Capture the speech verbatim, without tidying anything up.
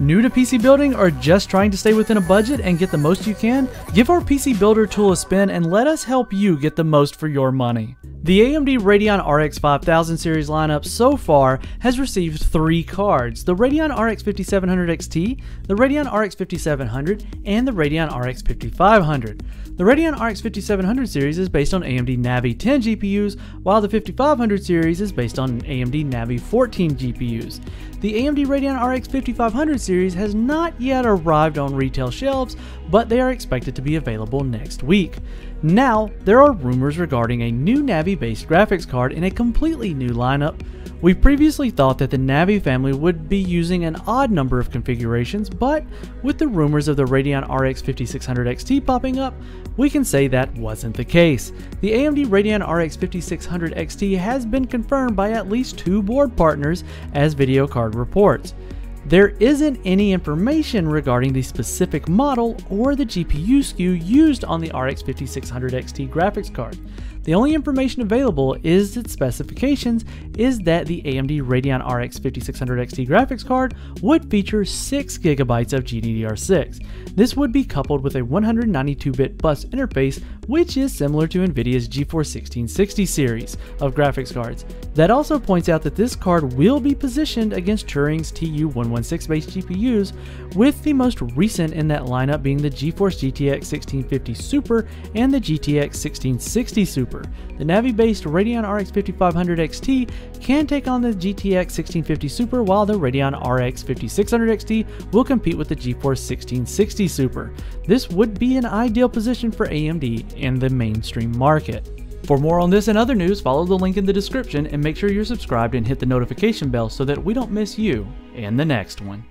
New to P C building or just trying to stay within a budget and get the most you can? Give our P C Builder tool a spin and let us help you get the most for your money. The A M D Radeon R X five thousand series lineup so far has received three cards: the Radeon R X fifty-seven hundred X T, the Radeon R X fifty-seven hundred, and the Radeon R X fifty-five hundred. The Radeon R X fifty-seven hundred series is based on A M D Navi ten G P Us, while the fifty-five hundred series is based on A M D Navi fourteen G P Us. The A M D Radeon R X fifty-five hundred series series has not yet arrived on retail shelves, but they are expected to be available next week. Now, there are rumors regarding a new Navi-based graphics card in a completely new lineup. We previously thought that the Navi family would be using an odd number of configurations, but with the rumors of the Radeon R X fifty-six hundred X T popping up, we can say that wasn't the case. The A M D Radeon R X fifty-six hundred X T has been confirmed by at least two board partners, as Video Card reports. There isn't any information regarding the specific model or the G P U S K U used on the R X fifty-six hundred X T graphics card. The only information available is its specifications is that the A M D Radeon R X fifty-six hundred X T graphics card would feature six gigabytes of G D D R six. This would be coupled with a one hundred ninety-two bit bus interface, which is similar to NVIDIA's GeForce sixteen sixty series of graphics cards. That also points out that this card will be positioned against Turing's T U one sixteen based G P Us, with the most recent in that lineup being the GeForce G T X sixteen fifty Super and the G T X sixteen sixty Super. The Navi-based Radeon R X fifty-five hundred X T can take on the G T X sixteen fifty Super, while the Radeon R X fifty-six hundred X T will compete with the GeForce sixteen sixty Super. This would be an ideal position for A M D in the mainstream market. For more on this and other news, follow the link in the description and make sure you're subscribed and hit the notification bell so that we don't miss you in the next one.